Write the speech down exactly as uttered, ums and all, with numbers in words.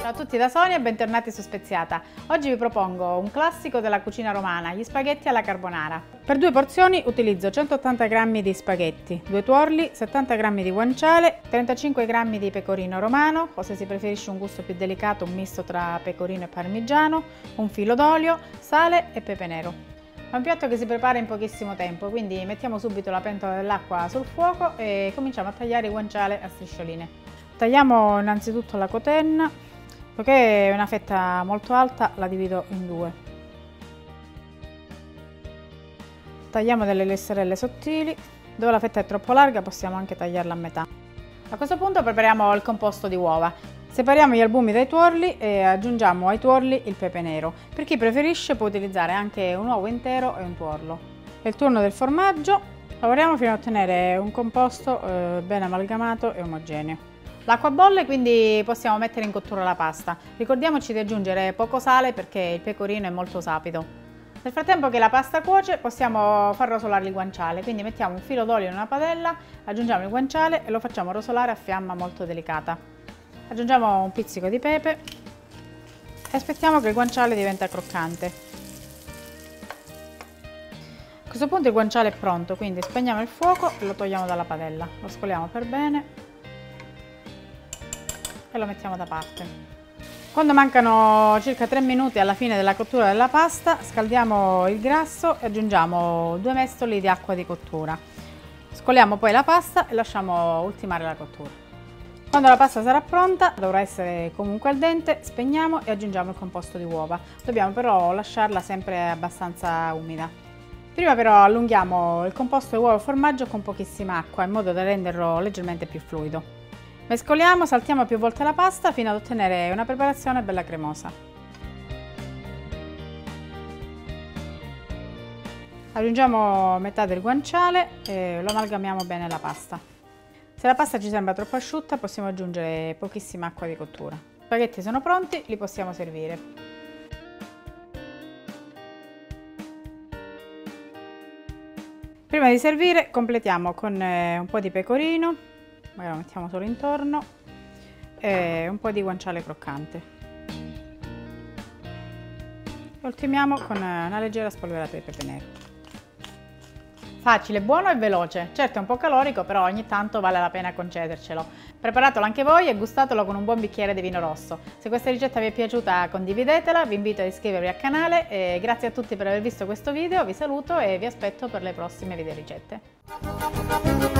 Ciao a tutti da Sonia e bentornati su Speziata. Oggi vi propongo un classico della cucina romana, gli spaghetti alla carbonara. Per due porzioni utilizzo centottanta grammi di spaghetti, due tuorli, settanta grammi di guanciale, trentacinque grammi di pecorino romano o, se si preferisce un gusto più delicato, un misto tra pecorino e parmigiano, un filo d'olio, sale e pepe nero. È un piatto che si prepara in pochissimo tempo, quindi mettiamo subito la pentola dell'acqua sul fuoco e cominciamo a tagliare il guanciale a striscioline. Tagliamo innanzitutto la cotenna, poiché è una fetta molto alta la divido in due. Tagliamo delle lesserelle sottili, dove la fetta è troppo larga possiamo anche tagliarla a metà. A questo punto prepariamo il composto di uova. Separiamo gli albumi dai tuorli e aggiungiamo ai tuorli il pepe nero. Per chi preferisce può utilizzare anche un uovo intero e un tuorlo. È il turno del formaggio, lavoriamo fino a ottenere un composto ben amalgamato e omogeneo. L'acqua bolle, quindi possiamo mettere in cottura la pasta. Ricordiamoci di aggiungere poco sale perché il pecorino è molto sapido. Nel frattempo che la pasta cuoce possiamo far rosolare il guanciale, quindi mettiamo un filo d'olio in una padella, aggiungiamo il guanciale e lo facciamo rosolare a fiamma molto delicata. Aggiungiamo un pizzico di pepe e aspettiamo che il guanciale diventa croccante. A questo punto il guanciale è pronto, quindi spegniamo il fuoco e lo togliamo dalla padella. Lo scoliamo per bene e lo mettiamo da parte. Quando mancano circa tre minuti alla fine della cottura della pasta, scaldiamo il grasso e aggiungiamo due mestoli di acqua di cottura. Scoliamo poi la pasta e lasciamo ultimare la cottura. Quando la pasta sarà pronta, dovrà essere comunque al dente, spegniamo e aggiungiamo il composto di uova. Dobbiamo però lasciarla sempre abbastanza umida. Prima però allunghiamo il composto di uova e formaggio con pochissima acqua, in modo da renderlo leggermente più fluido. Mescoliamo, saltiamo più volte la pasta fino ad ottenere una preparazione bella cremosa. Aggiungiamo metà del guanciale e lo amalgamiamo bene alla pasta. Se la pasta ci sembra troppo asciutta possiamo aggiungere pochissima acqua di cottura. I spaghetti sono pronti, li possiamo servire. Prima di servire completiamo con un po' di pecorino, magari lo mettiamo solo intorno, e un po' di guanciale croccante. Ultimiamo con una leggera spolverata di pepe nero. Facile, buono e veloce, certo è un po' calorico, però ogni tanto vale la pena concedercelo. Preparatelo anche voi e gustatelo con un buon bicchiere di vino rosso. Se questa ricetta vi è piaciuta condividetela, vi invito a iscrivervi al canale e grazie a tutti per aver visto questo video, vi saluto e vi aspetto per le prossime video ricette.